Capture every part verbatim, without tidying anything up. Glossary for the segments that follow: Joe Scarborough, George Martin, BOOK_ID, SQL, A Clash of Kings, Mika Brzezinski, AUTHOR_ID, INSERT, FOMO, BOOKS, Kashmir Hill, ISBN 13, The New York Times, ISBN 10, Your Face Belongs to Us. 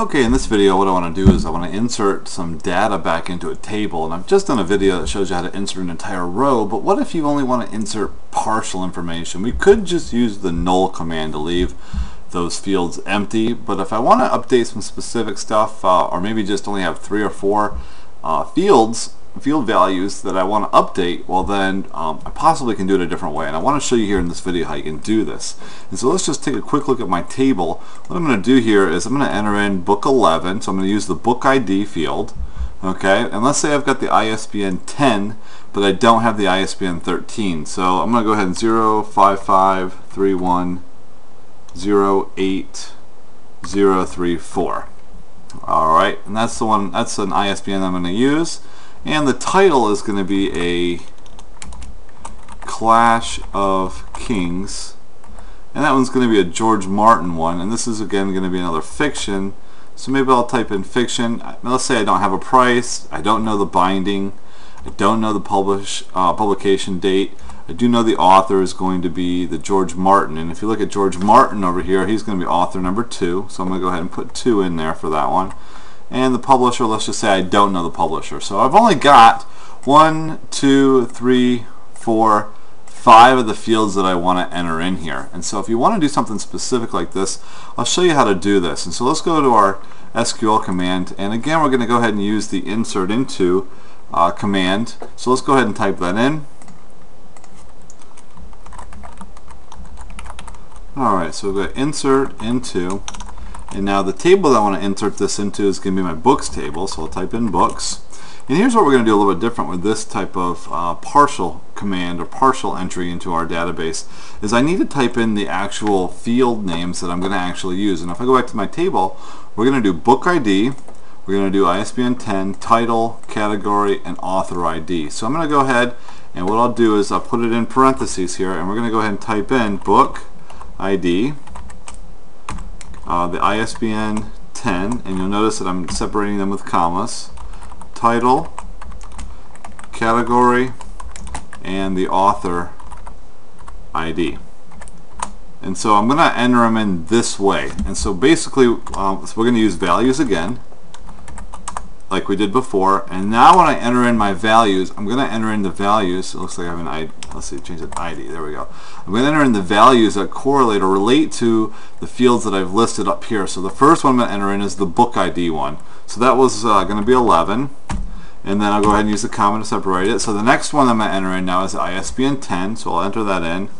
Okay, in this video what I want to do is I want to insert some data back into a table, and I've just done a video that shows you how to insert an entire row, but what if you only want to insert partial information? We could just use the null command to leave those fields empty, but if I want to update some specific stuff uh, or maybe just only have three or four uh, fields, field values that I want to update, well then um, I possibly can do it a different way, and I want to show you here in this video how you can do this. And so let's just take a quick look at my table. What I'm going to do here is I'm going to enter in book eleven, so I'm going to use the book I D field, okay, and let's say I've got the I S B N ten, but I don't have the I S B N thirteen, so I'm going to go ahead and zero five five three one zero eight zero three four. Alright, and that's the one, that's an I S B N I'm going to use, and the title is going to be A Clash of Kings, and that one's going to be a George Martin one, and this is again going to be another fiction, so maybe I'll type in fiction. Let's say I don't have a price, I don't know the binding, I don't know the publish uh, publication date. I do know the author is going to be the George Martin, and if you look at George Martin over here, he's going to be author number two, so I'm going to go ahead and put two in there for that one. And the publisher, let's just say I don't know the publisher. So I've only got one, two, three, four, five of the fields that I want to enter in here. And so if you want to do something specific like this, I'll show you how to do this. And so let's go to our S Q L command, and again we're going to go ahead and use the insert into uh, command. So let's go ahead and type that in. Alright, so we've got insert into, and now the table that I want to insert this into is going to be my books table, so I'll type in books. And here's what we're going to do a little bit different with this type of uh, partial command or partial entry into our database, is I need to type in the actual field names that I'm going to actually use. And if I go back to my table, we're going to do book I D, we're going to do I S B N ten, title, category, and author I D. So I'm going to go ahead, and what I'll do is I'll put it in parentheses here, and we're going to go ahead and type in book I D, uh, the I S B N ten, and you'll notice that I'm separating them with commas, title, category, and the author I D. And so I'm going to enter them in this way. And so basically um, so we're going to use values again like we did before, and now when I enter in my values, I'm going to enter in the values. It looks like I have an I D. Let's see, change it to I D. There we go. I'm going to enter in the values that correlate or relate to the fields that I've listed up here. So the first one I'm going to enter in is the book I D one. So that was uh, going to be eleven, and then I'll go ahead and use the comma to separate it. So the next one I'm going to enter in now is I S B N ten, so I'll enter that in.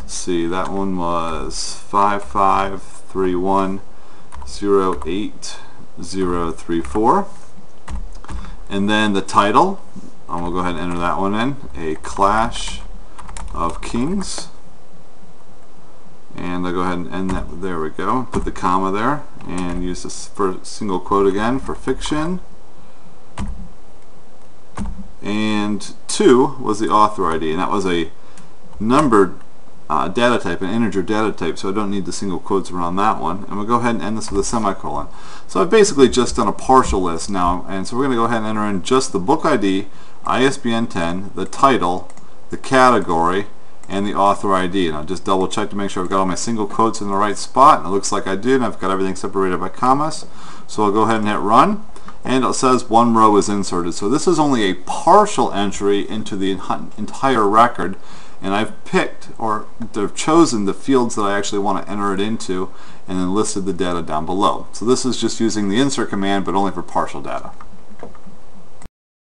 Let's see, that one was five five three one zero eight zero three four. And then the title, I'm going to go ahead and enter that one in, A Clash of Kings. And I'll go ahead and end that, there we go, put the comma there, and use this for single quote again for fiction. And two was the author I D, and that was a numbered uh, data type, an integer data type, so I don't need the single quotes around that one. And we'll go ahead and end this with a semicolon. So I've basically just done a partial list now, and so we're going to go ahead and enter in just the book I D, I S B N ten, the title, the category, and the author I D. And I'll just double check to make sure I've got all my single quotes in the right spot, and it looks like I did, and I've got everything separated by commas. So I'll go ahead and hit run, and it says one row is inserted. So this is only a partial entry into the entire record, and I've picked or I've chosen the fields that I actually want to enter it into, and then listed the data down below. So this is just using the insert command, but only for partial data.